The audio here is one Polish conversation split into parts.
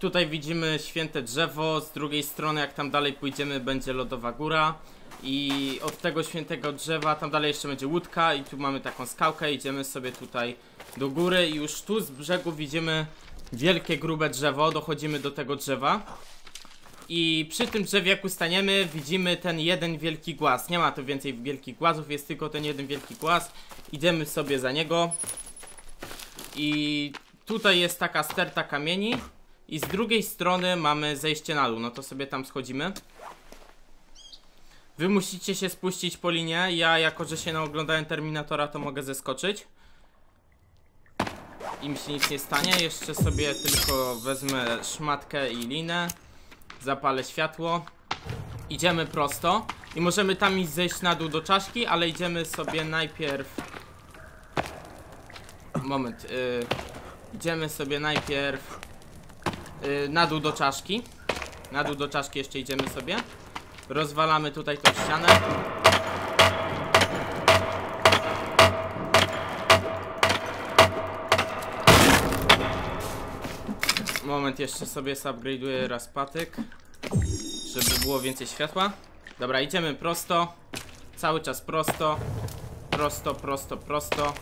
Tutaj widzimy święte drzewo, z drugiej strony jak tam dalej pójdziemy będzie lodowa góra i od tego świętego drzewa tam dalej jeszcze będzie łódka i tu mamy taką skałkę, idziemy sobie tutaj do góry i już tu z brzegu widzimy wielkie grube drzewo, dochodzimy do tego drzewa i przy tym drzewie jak ustaniemy widzimy ten jeden wielki głaz, nie ma tu więcej wielkich głazów, jest tylko ten jeden wielki głaz, idziemy sobie za niego i tutaj jest taka sterta kamieni i z drugiej strony mamy zejście na dół, no to sobie tam schodzimy. Wy musicie się spuścić po linie, ja jako że się naoglądałem Terminatora to mogę zeskoczyć. Im się nic nie stanie, jeszcze sobie tylko wezmę szmatkę i linę, zapalę światło. Idziemy prosto i możemy tam iść zejść na dół do czaszki, ale idziemy sobie najpierw... Moment, idziemy sobie najpierw... na dół do czaszki. Na dół do czaszki jeszcze idziemy sobie. Rozwalamy tutaj tą ścianę. Moment, jeszcze sobie upgrade'uję raz patyk, żeby było więcej światła. Dobra, idziemy prosto. Cały czas prosto. Prosto, prosto, prosto.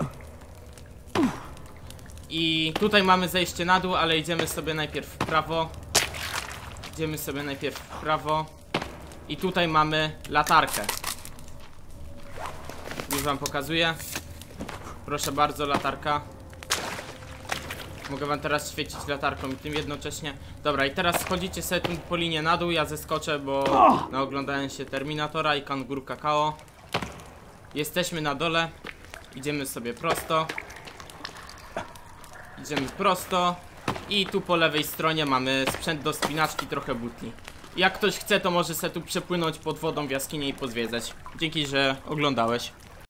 I tutaj mamy zejście na dół, ale idziemy sobie najpierw w prawo. Idziemy sobie najpierw w prawo. I tutaj mamy latarkę. Już wam pokazuję. Proszę bardzo, latarka. Mogę wam teraz świecić latarką i tym jednocześnie. Dobra, i teraz schodzicie sobie tu po linie na dół. Ja zeskoczę, bo naoglądałem się Terminatora i Kangur Kao. Jesteśmy na dole. Idziemy sobie prosto. Idziemy prosto i tu po lewej stronie mamy sprzęt do spinaczki, trochę butli. Jak ktoś chce, to może se tu przepłynąć pod wodą w jaskinię i pozwiedzać. Dzięki, że oglądałeś.